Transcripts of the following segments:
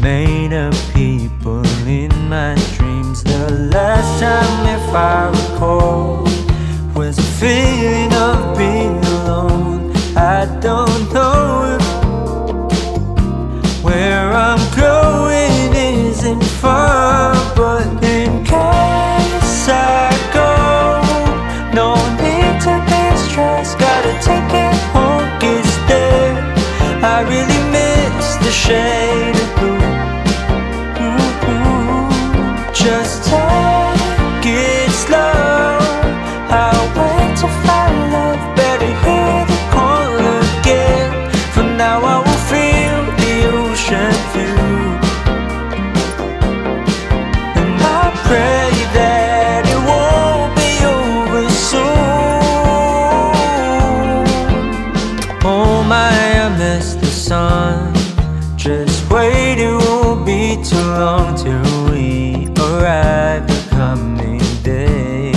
made of people in my dreams. The last time, if I recall, was a feeling of being alone. I don't know if where I'm going isn't far, but in case I go, no need to be stressed. Gotta take it home, it's there. I really miss the shade of blue. Just take it slow, I'll wait to find love. Better hear the call again. For now I will feel the ocean view, and I pray that it won't be over soon. Oh my, I miss the sun. Just wait, it won't be too long till we arrive the coming day.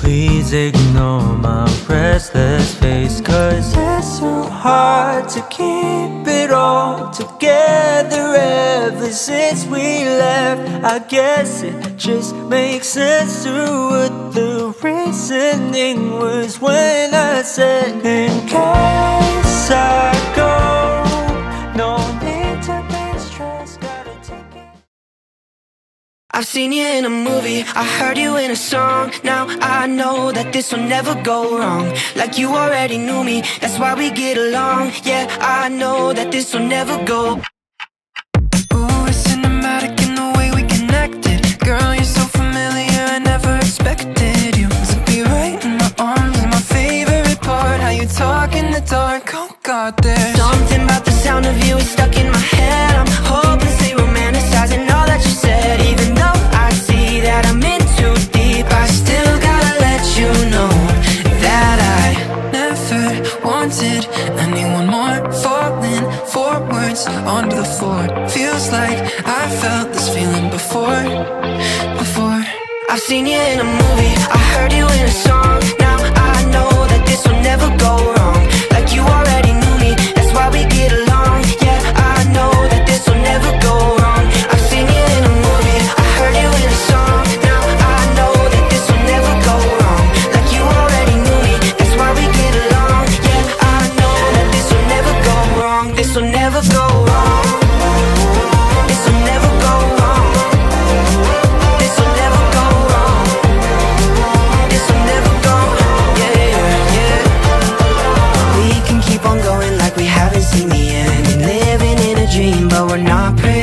Please ignore my restless face, 'cause it's so hard to keep it all together. Ever since we left, I guess it just makes sense to what the reasoning was when I said, in case I go, no need to be stressed. I've seen you in a movie, I heard you in a song. Now I know that this will never go wrong. Like you already knew me, that's why we get along. Yeah, I know that this will never go. Ooh, it's cinematic in the way we connected. Girl, you're so familiar, I never expected you to be right in my arms. My favorite part, how you talk in the dark. Oh God, there's something about the sound of you is stuck in my head. I'm hopelessly romanticizing all that you said. Even though I see that I'm in too deep, I still gotta let you know that I never wanted anyone more. Falling forwards onto the floor, feels like I felt this feeling before. I've seen you in a movie, I heard you in a song. Now I know that this will never go wrong. Like you already knew me, that's why we get along. Yeah, I know that this will never go wrong. But we're not pretty.